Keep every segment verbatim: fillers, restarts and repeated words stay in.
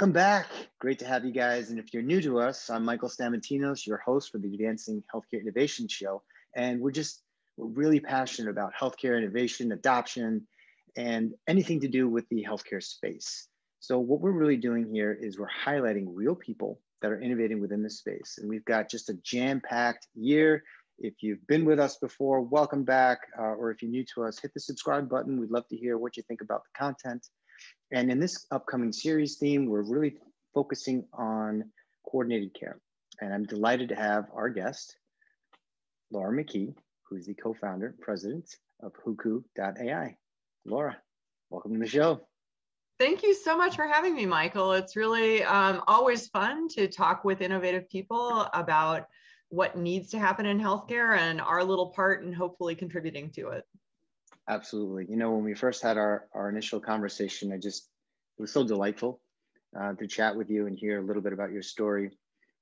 Welcome back. Great to have you guys. And if you're new to us, I'm Michael Stamatinos, your host for the Advancing Healthcare Innovation Show. And we're just we're really passionate about healthcare innovation, adoption, and anything to do with the healthcare space. So what we're really doing here is we're highlighting real people that are innovating within this space. And we've got just a jam-packed year. If you've been with us before, welcome back. Uh, or if you're new to us, hit the subscribe button. We'd love to hear what you think about the content. And in this upcoming series theme, we're really focusing on coordinated care. And I'm delighted to have our guest, Laura McKee, who's the co-founder and president of Hucu dot A I. Laura, welcome to the show. Thank you so much for having me, Michael. It's really um, always fun to talk with innovative people about what needs to happen in healthcare and our little part in hopefully contributing to it. Absolutely. You know, when we first had our, our initial conversation, I just, it was so delightful uh, to chat with you and hear a little bit about your story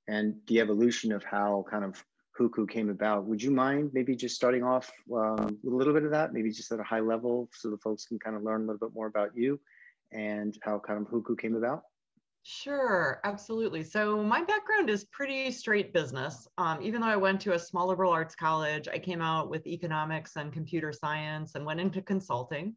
and the evolution of how kind of Hucu came about. Would you mind maybe just starting off um, with a little bit of that, maybe just at a high level so the folks can kind of learn a little bit more about you and how kind of Hucu came about? Sure, absolutely. So my background is pretty straight business. Um, even though I went to a small liberal arts college, I came out with economics and computer science and went into consulting.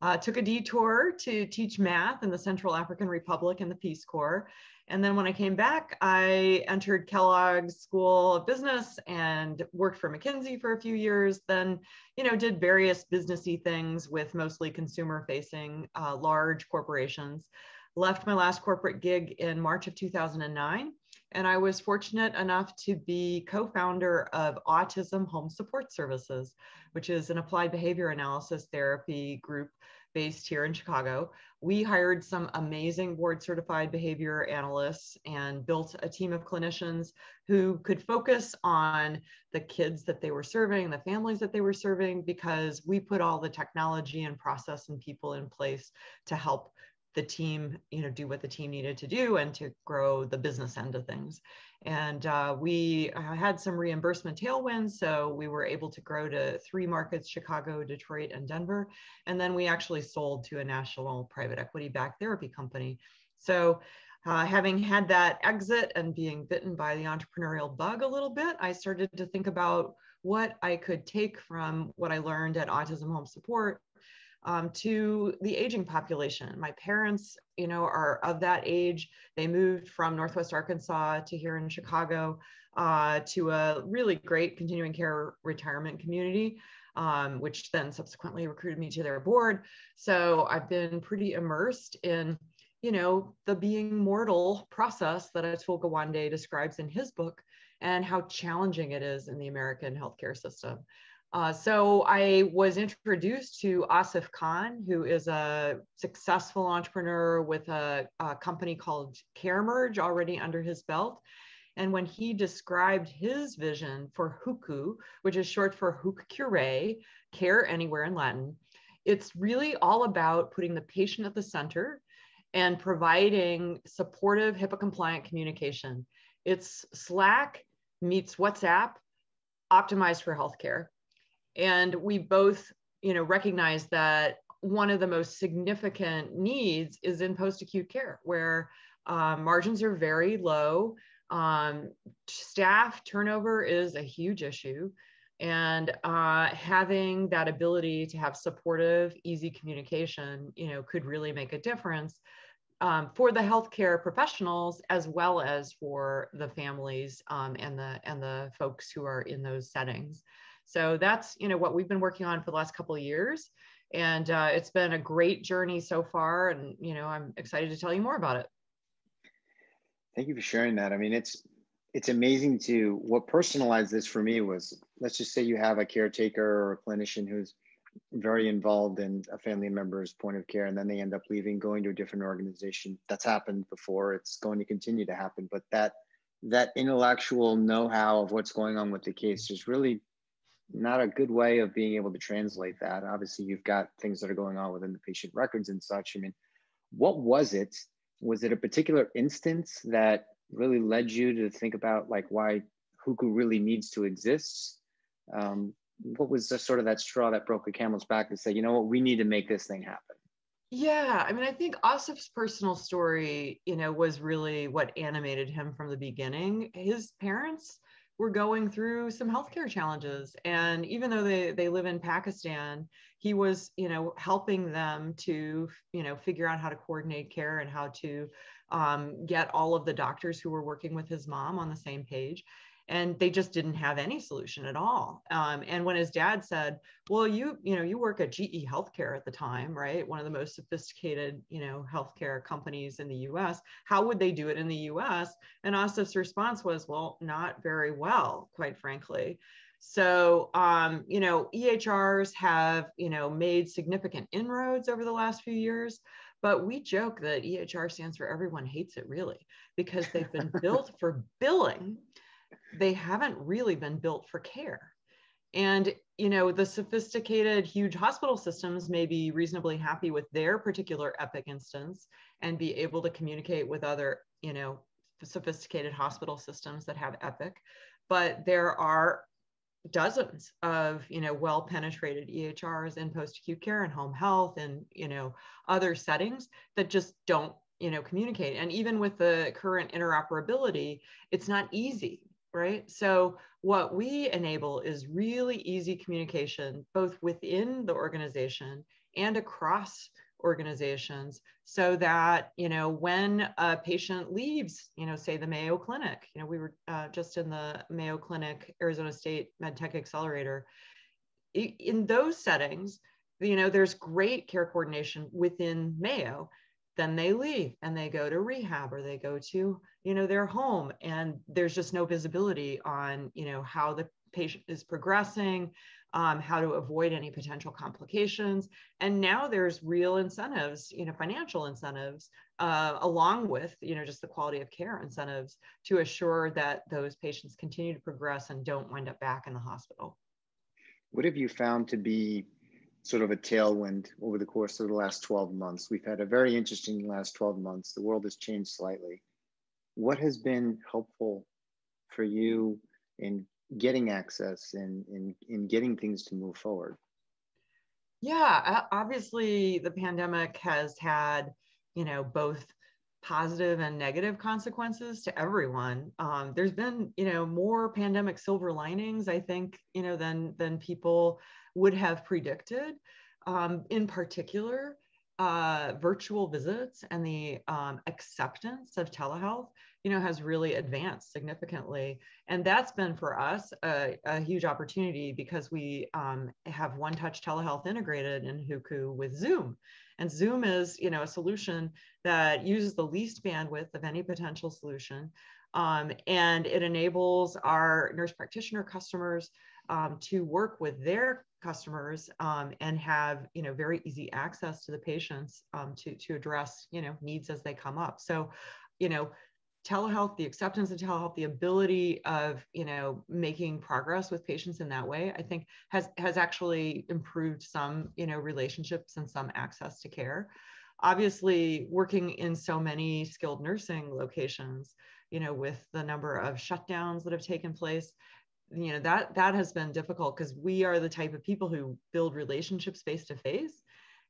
Uh, took a detour to teach math in the Central African Republic and the Peace Corps. And then when I came back, I entered Kellogg's School of Business and worked for McKinsey for a few years, then, you know, did various businessy things with mostly consumer-facing uh, large corporations. Left my last corporate gig in March of two thousand nine, and I was fortunate enough to be co-founder of Autism Home Support Services, which is an applied behavior analysis therapy group based here in Chicago. We hired some amazing board-certified behavior analysts and built a team of clinicians who could focus on the kids that they were serving, the families that they were serving, because we put all the technology and process and people in place to help the team, you know, do what the team needed to do and to grow the business end of things. And uh, we had some reimbursement tailwinds, so we were able to grow to three markets, Chicago, Detroit, and Denver. And then we actually sold to a national private equity-backed therapy company. So uh, having had that exit and being bitten by the entrepreneurial bug a little bit, I started to think about what I could take from what I learned at Autism Home Support Um, to the aging population. My parents, you know, are of that age. They moved from Northwest Arkansas to here in Chicago uh, to a really great continuing care retirement community, um, which then subsequently recruited me to their board. So I've been pretty immersed in, you know, the being mortal process that Atul Gawande describes in his book and how challenging it is in the American healthcare system. Uh, so I was introduced to Asif Khan, who is a successful entrepreneur with a, a company called CareMerge already under his belt. And when he described his vision for Hucu, which is short for Huc Curae, care anywhere in Latin, it's really all about putting the patient at the center and providing supportive HIPAA compliant communication. It's Slack meets WhatsApp, optimized for healthcare. And we both, you know, recognize that one of the most significant needs is in post-acute care, where uh, margins are very low, um, staff turnover is a huge issue, and uh, having that ability to have supportive, easy communication, you know, could really make a difference um, for the healthcare professionals as well as for the families um, and the and the folks who are in those settings. So that's, you know, what we've been working on for the last couple of years. And uh, it's been a great journey so far. And, you know, I'm excited to tell you more about it. Thank you for sharing that. I mean, it's, it's amazing to, what personalized this for me was, let's just say you have a caretaker or a clinician who's very involved in a family member's point of care, and then they end up leaving, going to a different organization. That's happened before. It's going to continue to happen. But that, that intellectual know-how of what's going on with the case is really not a good way of being able to translate that. Obviously, you've got things that are going on within the patient records and such. I mean, what was it? Was it a particular instance that really led you to think about like why Hucu really needs to exist? Um, what was the, sort of that straw that broke the camel's back to say, you know what, we need to make this thing happen? Yeah, I mean, I think Asif's personal story, you know, was really what animated him from the beginning. His parents were going through some healthcare challenges, and even though they they live in Pakistan, he was, you know, helping them to, you know, figure out how to coordinate care and how to um, get all of the doctors who were working with his mom on the same page. And they just didn't have any solution at all. Um, and when his dad said, well, you, you know, you work at G E Healthcare at the time, right? One of the most sophisticated, you know, healthcare companies in the U S, how would they do it in the U S? And Asif's response was, well, not very well, quite frankly. So, um, you know, E H Rs have, you know, made significant inroads over the last few years. But we joke that E H R stands for everyone hates it, really, because they've been built for billing. They haven't really been built for care. And, you know, the sophisticated, huge hospital systems may be reasonably happy with their particular Epic instance and be able to communicate with other, you know, sophisticated hospital systems that have Epic. But there are dozens of, you know, well-penetrated E H Rs in post-acute care and home health and, you know, other settings that just don't, you know, communicate. And even with the current interoperability, it's not easy, right? So what we enable is really easy communication, both within the organization and across organizations, so that, you know, when a patient leaves, you know, say the Mayo Clinic, you know, we were uh, just in the Mayo Clinic, Arizona State MedTech Accelerator. In those settings, you know, there's great care coordination within Mayo. Then they leave and they go to rehab or they go to, you know, their home, and there's just no visibility on, you know, how the patient is progressing, um, how to avoid any potential complications. And now there's real incentives, you know, financial incentives, uh, along with, you know, just the quality of care incentives to assure that those patients continue to progress and don't wind up back in the hospital. What have you found to be sort of a tailwind over the course of the last twelve months? We've had a very interesting last twelve months. The world has changed slightly. What has been helpful for you in getting access and in, in, in getting things to move forward? Yeah, obviously the pandemic has had, you know, both positive and negative consequences to everyone. Um, there's been, you know, more pandemic silver linings, I think, you know, than, than people would have predicted. Um, in particular, uh, virtual visits and the um, acceptance of telehealth, you know, has really advanced significantly. And that's been for us a, a huge opportunity, because we um, have OneTouch Telehealth integrated in Hucu with Zoom. And Zoom is, you know, a solution that uses the least bandwidth of any potential solution. Um, and it enables our nurse practitioner customers um, to work with their customers um, and have, you know, very easy access to the patients um, to, to address, you know, needs as they come up. So, you know, telehealth, the acceptance of telehealth, the ability of, you know, making progress with patients in that way, I think has, has actually improved some, you know, relationships and some access to care. Obviously, working in so many skilled nursing locations, you know, with the number of shutdowns that have taken place, you know, that, that has been difficult, because we are the type of people who build relationships face to face.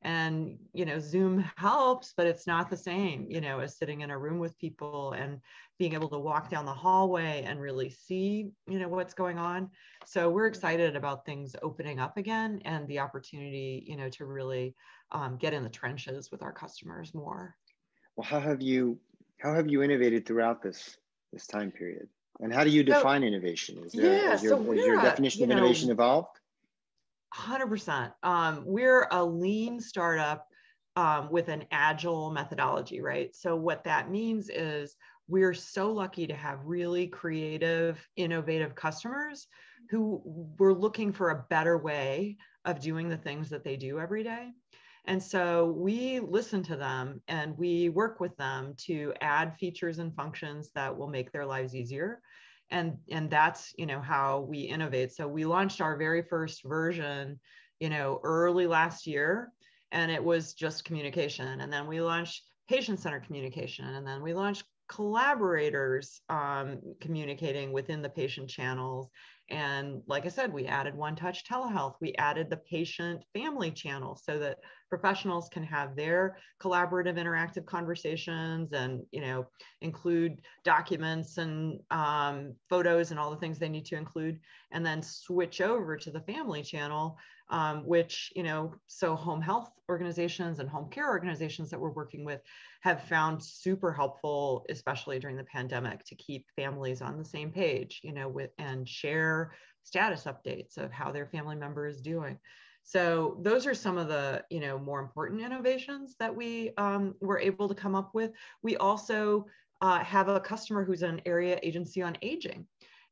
And, you know, Zoom helps, but it's not the same, you know, as sitting in a room with people and being able to walk down the hallway and really see, you know, what's going on. So we're excited about things opening up again and the opportunity, you know, to really um, get in the trenches with our customers more. Well, how have you, how have you innovated throughout this, this time period? And how do you define so, innovation? Is there, yeah, is your, so is your definition of innovation know, evolved? one hundred percent. Um, we're a lean startup um, with an agile methodology, right? So what that means is we're so lucky to have really creative, innovative customers who were looking for a better way of doing the things that they do every day. And so we listen to them and we work with them to add features and functions that will make their lives easier. And, and that's, you know, how we innovate. So we launched our very first version, you know, early last year, and it was just communication. And then we launched patient-centered communication. And then we launched collaborators um, communicating within the patient channels. And like I said, we added OneTouch Telehealth. We added the patient family channel so that professionals can have their collaborative, interactive conversations, and you know, include documents and um, photos and all the things they need to include, and then switch over to the family channel, um, which you know, so home health organizations and home care organizations that we're working with have found super helpful, especially during the pandemic, to keep families on the same page, you know, with and share status updates of how their family member is doing. So those are some of the, you know, more important innovations that we um, were able to come up with. We also uh, have a customer who's an area agency on aging,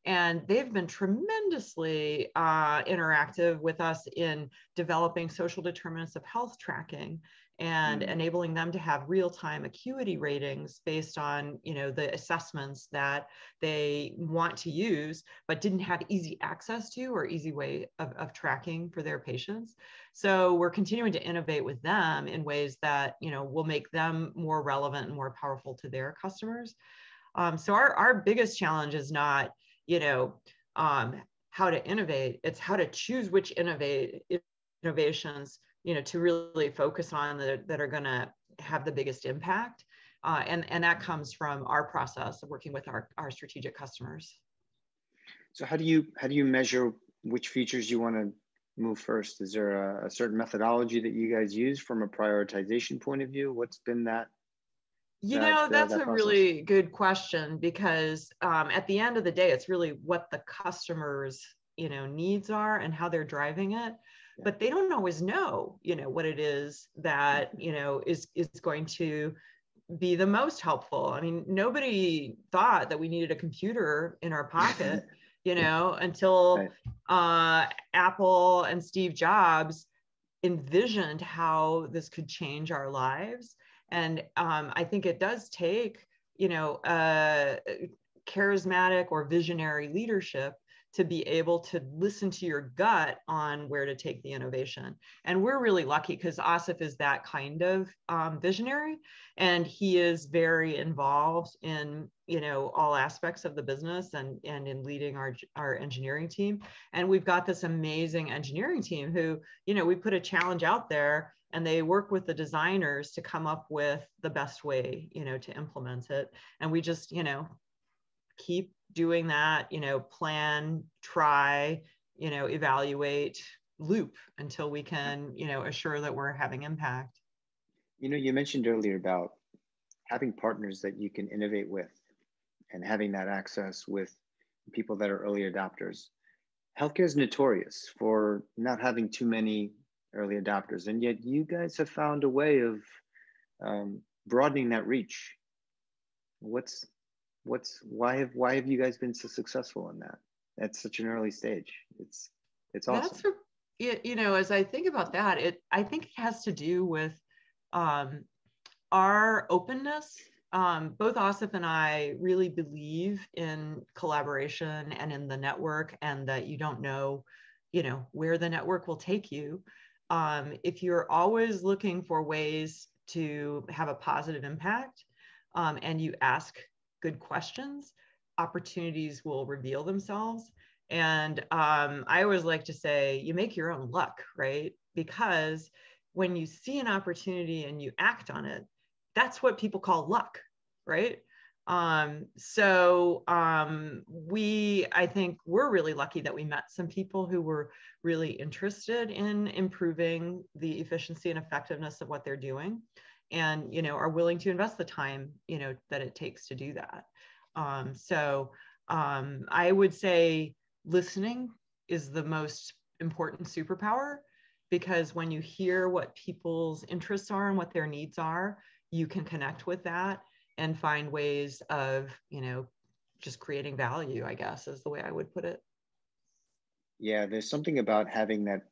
and they've been tremendously uh, interactive with us in developing social determinants of health tracking and mm-hmm. enabling them to have real-time acuity ratings based on, you know, the assessments that they want to use, but didn't have easy access to or easy way of, of tracking for their patients. So we're continuing to innovate with them in ways that, you know, will make them more relevant and more powerful to their customers. Um, so our, our biggest challenge is not, you know, um, how to innovate, it's how to choose which innovate innovations you know, to really focus on the, that are going to have the biggest impact. Uh, and, and that comes from our process of working with our, our strategic customers. So how do you, how do you measure which features you want to move first? Is there a, a certain methodology that you guys use from a prioritization point of view? What's been that? You that, know, that's uh, that a process? Really good question, because um, at the end of the day, it's really what the customer's, you know, needs are and how they're driving it. But they don't always know, you know, what it is that, you know, is, is going to be the most helpful. I mean, nobody thought that we needed a computer in our pocket, you know, until uh, Apple and Steve Jobs envisioned how this could change our lives. And um, I think it does take, you know, uh, charismatic or visionary leadership to be able to listen to your gut on where to take the innovation. And we're really lucky because Asif is that kind of um, visionary, and he is very involved in, you know, all aspects of the business and, and in leading our, our engineering team. And we've got this amazing engineering team who, you know, we put a challenge out there and they work with the designers to come up with the best way, you know, to implement it. And we just, you know, keep doing that, you know, plan, try, you know, evaluate, loop until we can, you know, assure that we're having impact. You know, you mentioned earlier about having partners that you can innovate with and having that access with people that are early adopters. Healthcare is notorious for not having too many early adopters, and yet you guys have found a way of um, broadening that reach. What's What's why have why have you guys been so successful in that at such an early stage? It's it's awesome. That's a, you know, as I think about that, it I think it has to do with um, our openness. Um, both Asif and I really believe in collaboration and in the network, and that you don't know, you know, where the network will take you. Um, if you're always looking for ways to have a positive impact, um, and you ask good questions, opportunities will reveal themselves. And um, I always like to say, you make your own luck, right? Because when you see an opportunity and you act on it, that's what people call luck, right? Um, so um, we, I think we're really lucky that we met some people who were really interested in improving the efficiency and effectiveness of what they're doing, and, you know, are willing to invest the time, you know, that it takes to do that. Um, so um, I would say listening is the most important superpower, because when you hear what people's interests are and what their needs are, you can connect with that and find ways of, you know, just creating value, I guess, is the way I would put it. Yeah, there's something about having that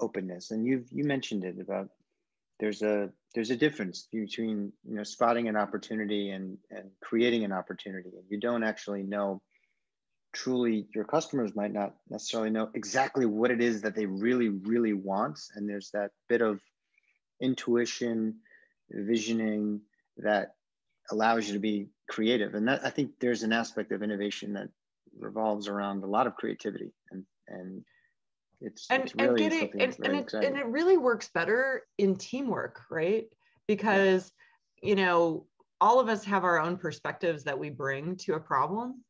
openness, and you've, you mentioned it about There's a there's a difference between, you know, spotting an opportunity and, and creating an opportunity. You don't actually know truly, your customers might not necessarily know exactly what it is that they really, really want. And there's that bit of intuition, visioning that allows you to be creative. And that, I think there's an aspect of innovation that revolves around a lot of creativity, and and it's, and, it's really and getting and, and, it, and it really works better in teamwork, right? Because yeah. you know, all of us have our own perspectives that we bring to a problem,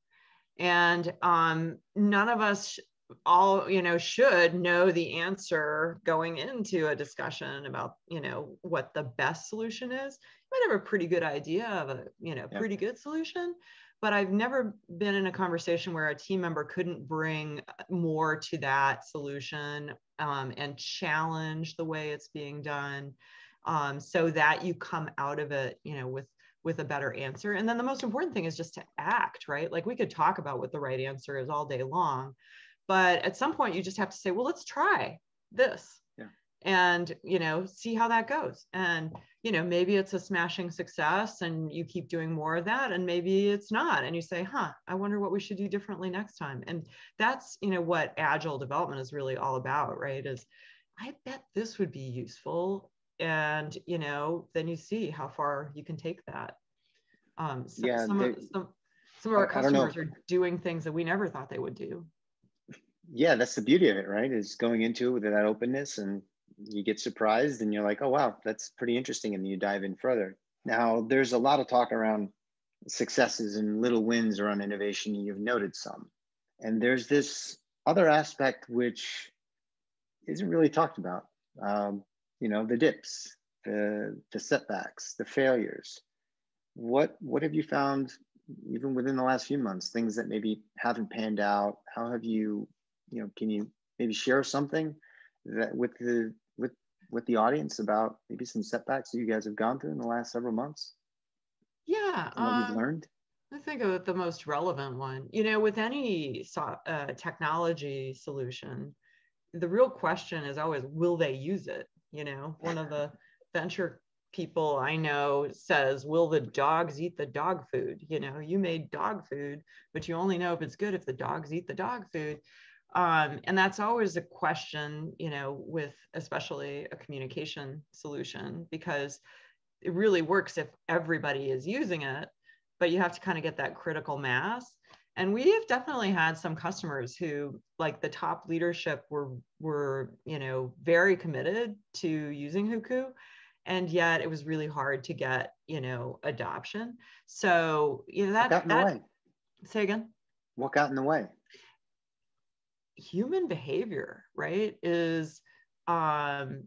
and um, none of us all you know should know the answer going into a discussion about you know what the best solution is. You might have a pretty good idea of a you know pretty yeah. good solution, but I've never been in a conversation where a team member couldn't bring more to that solution um, and challenge the way it's being done, um, so that you come out of it, you know, with with a better answer. And then the most important thing is just to act, right? Like, we could talk about what the right answer is all day long, but at some point you just have to say, well, let's try this. Yeah. And, you know, see how that goes. And, you know, maybe it's a smashing success and you keep doing more of that, and maybe it's not. And you say, huh, I wonder what we should do differently next time. And that's, you know, what agile development is really all about, right? Is, I bet this would be useful. And, you know, then you see how far you can take that. Um, so yeah, some, they, of, some, some of our customers are doing things that we never thought they would do. Yeah, that's the beauty of it, right? Is going into it with that openness, and you get surprised and you're like, oh, wow, that's pretty interesting. And you dive in further. Now, there's a lot of talk around successes and little wins around innovation. And you've noted some. And there's this other aspect which isn't really talked about. Um, you know, the dips, the, the setbacks, the failures. What, what have you found, even within the last few months, things that maybe haven't panned out? How have you, you know, can you maybe share something that with the with with the audience about maybe some setbacks that you guys have gone through in the last several months? Yeah, and what um, you've learned. I think of the most relevant one. You know, with any uh, technology solution, the real question is always, will they use it? You know, one of the venture people I know says, will the dogs eat the dog food? You know, you made dog food, but you only know if it's good if the dogs eat the dog food. Um, and that's always a question, you know, with especially a communication solution, because it really works if everybody is using it, but you have to kind of get that critical mass. And we have definitely had some customers who, like the top leadership, were, were you know, very committed to using Hucu, and yet it was really hard to get, you know, adoption. So, you know, that- Walk out in that, the way. Say again? Walk out in the way. Human behavior, right, is, um,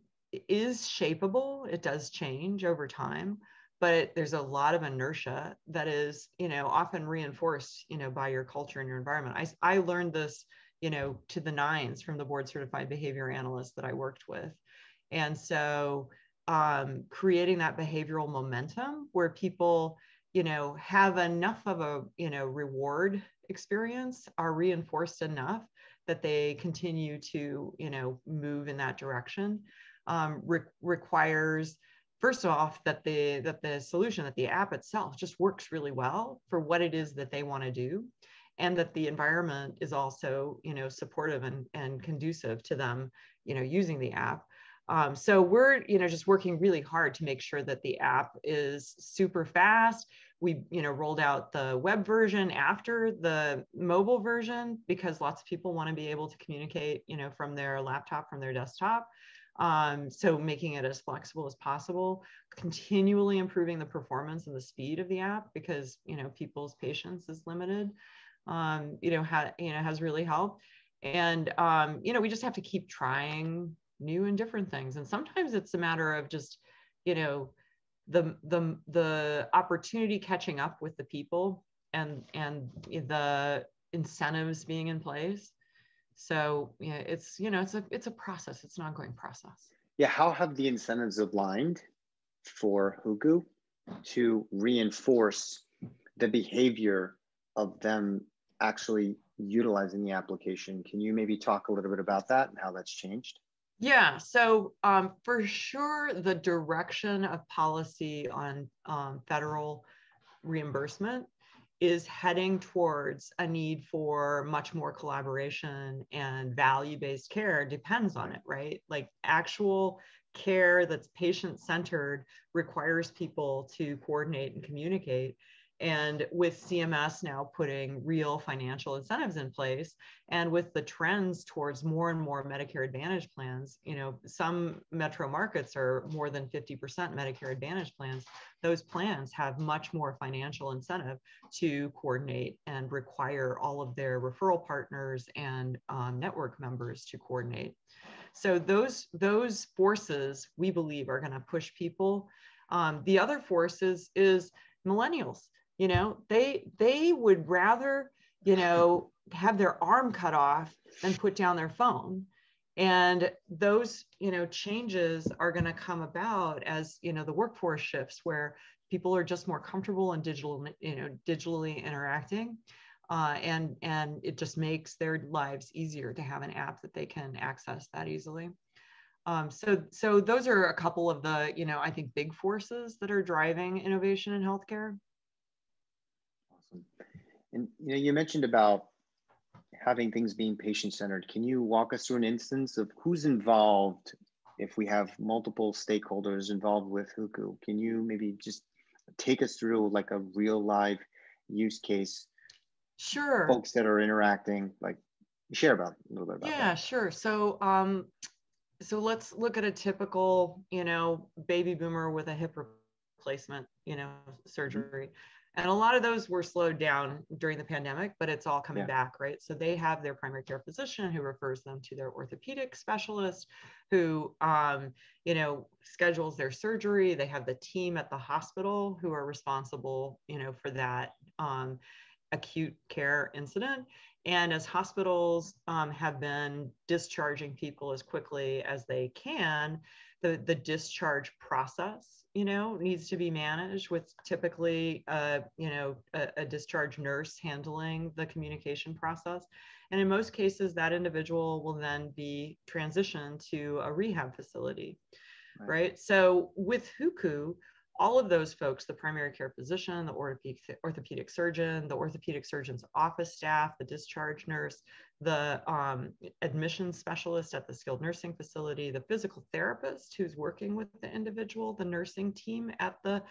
is shapeable. It does change over time. But there's a lot of inertia that is, you know, often reinforced, you know, by your culture and your environment. I, I learned this, you know, to the nines from the board certified behavior analyst that I worked with. And so um, creating that behavioral momentum where people, you know, have enough of a, you know, reward experience, are reinforced enough that they continue to, you know, move in that direction um, re- requires, first off, that the, that the solution, that the app itself just works really well for what it is that they want to do, and that the environment is also, you know, supportive and, and conducive to them, you know, using the app. Um, so we're, you know, just working really hard to make sure that the app is super fast. We, you know, rolled out the web version after the mobile version because lots of people want to be able to communicate, you know, from their laptop, from their desktop. Um, so making it as flexible as possible, continually improving the performance and the speed of the app because, you know, people's patience is limited, um, you know, ha you know, has really helped. And, um, you know, we just have to keep trying new and different things. And sometimes it's a matter of just, you know, the, the, the opportunity catching up with the people and, and the incentives being in place. So yeah, it's, you know, it's a, it's a process. It's an ongoing process. Yeah. How have the incentives aligned for Hucu to reinforce the behavior of them actually utilizing the application? Can you maybe talk a little bit about that and how that's changed? Yeah. So um, for sure, the direction of policy on um, federal reimbursement is heading towards a need for much more collaboration, and value-based care depends on it, right? Like actual care that's patient-centered requires people to coordinate and communicate. And with C M S now putting real financial incentives in place, and with the trends towards more and more Medicare Advantage plans, you know, some metro markets are more than fifty percent Medicare Advantage plans. Those plans have much more financial incentive to coordinate and require all of their referral partners and um, network members to coordinate. So those, those forces, we believe, are going to push people. Um, the other forces is millennials. You know, they, they would rather, you know, have their arm cut off than put down their phone. And those, you know, changes are going to come about as, you know, the workforce shifts where people are just more comfortable in digital, you know, digitally interacting. Uh, and, and it just makes their lives easier to have an app that they can access that easily. Um, so, so those are a couple of the, you know, I think big forces that are driving innovation in healthcare. And you know, you mentioned about having things being patient-centered. Can you walk us through an instance of who's involved if we have multiple stakeholders involved with Hucu? Can you maybe just take us through like a real live use case? Sure. Folks that are interacting, like share about a little bit about. Yeah, that. Sure. So, um, so let's look at a typical, you know, baby boomer with a hip replacement, you know, surgery. Mm-hmm. And a lot of those were slowed down during the pandemic, but it's all coming yeah. back, right? So they have their primary care physician who refers them to their orthopedic specialist who, um, you know, schedules their surgery. They have the team at the hospital who are responsible, you know, for that um, acute care incident. And as hospitals um, have been discharging people as quickly as they can, the, the discharge process, you know, needs to be managed with typically, uh, you know, a, a discharge nurse handling the communication process. And in most cases, that individual will then be transitioned to a rehab facility, right? right? So with Hucu, all of those folks, the primary care physician, the orthopedic, orthopedic surgeon, the orthopedic surgeon's office staff, the discharge nurse, the um, admissions specialist at the skilled nursing facility, the physical therapist who's working with the individual, the nursing team at the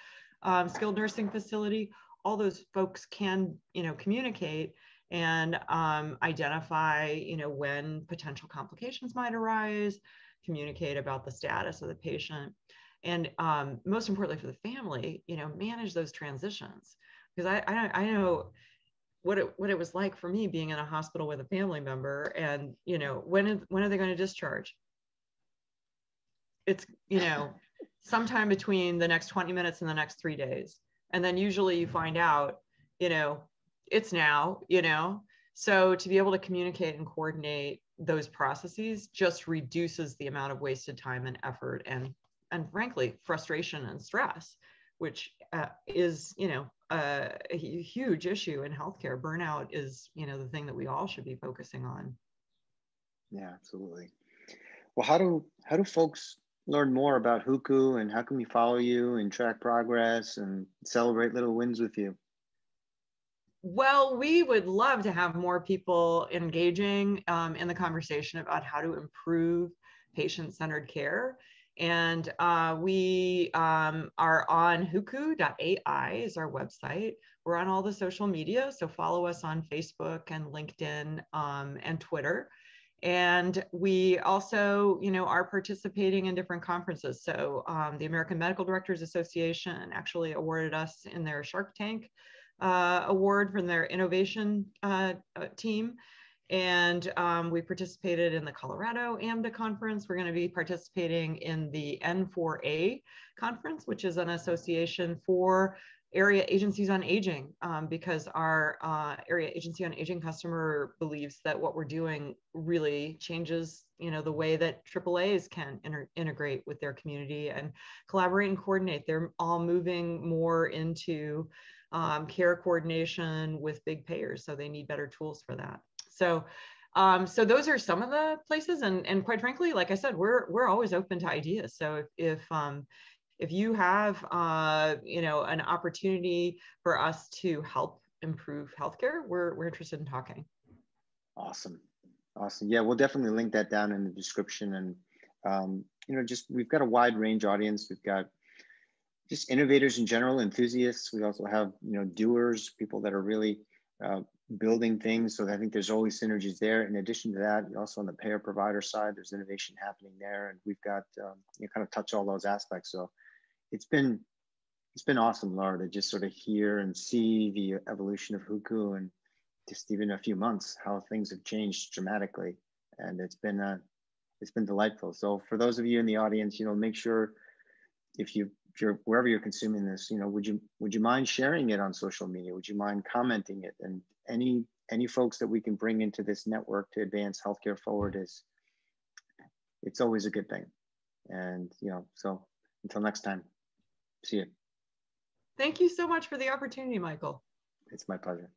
um, skilled nursing facility, all those folks can, you know, communicate and um, identify, you know, when potential complications might arise, communicate about the status of the patient. And um, most importantly for the family, you know, manage those transitions. Because I, I, I know what it, what it was like for me being in a hospital with a family member and, you know, when, is, when are they going to discharge? It's, you know, sometime between the next twenty minutes and the next three days. And then usually you find out, you know, it's now, you know. So to be able to communicate and coordinate those processes just reduces the amount of wasted time and effort and and frankly, frustration and stress, which uh, is, you know, uh, a huge issue in healthcare. Burnout is, you know, the thing that we all should be focusing on. Yeah, absolutely. Well, how do how do folks learn more about Hucu, and how can we follow you and track progress and celebrate little wins with you? Well, we would love to have more people engaging um, in the conversation about how to improve patient-centered care. And uh, we um, are on Hucu dot A I is our website. We're on all the social media. So follow us on Facebook and LinkedIn um, and Twitter. And we also, you know, are participating in different conferences. So um, the American Medical Directors Association actually awarded us in their Shark Tank uh, award from their innovation uh, team. And um, we participated in the Colorado AMDA conference. We're going to be participating in the N four A conference, which is an association for area agencies on aging, um, because our uh, area agency on aging customer believes that what we're doing really changes, you know, the way that triple A's can integrate with their community and collaborate and coordinate. They're all moving more into um, care coordination with big payers, so they need better tools for that. So, um, so those are some of the places, and and quite frankly, like I said, we're we're always open to ideas. So if if um, if you have uh, you know, an opportunity for us to help improve healthcare, we're we're interested in talking. Awesome, awesome. Yeah, we'll definitely link that down in the description, and um, you know, just we've got a wide range audience. We've got just innovators in general, enthusiasts. We also have, you know, doers, people that are really uh, building things. So I think there's always synergies there. In addition to that, also on the payer provider side, there's innovation happening there. And we've got, um, you kind of touch all those aspects. So it's been, it's been awesome, Laura, to just sort of hear and see the evolution of Hucu, and just even a few months, how things have changed dramatically. And it's been, uh, it's been delightful. So for those of you in the audience, you know, make sure if you, if you're wherever you're consuming this, you know, would you would you mind sharing it on social media? Would you mind commenting it? And any any folks that we can bring into this network to advance healthcare forward is, it's always a good thing. And you know, so until next time, see you. Thank you so much for the opportunity, Michael. It's my pleasure.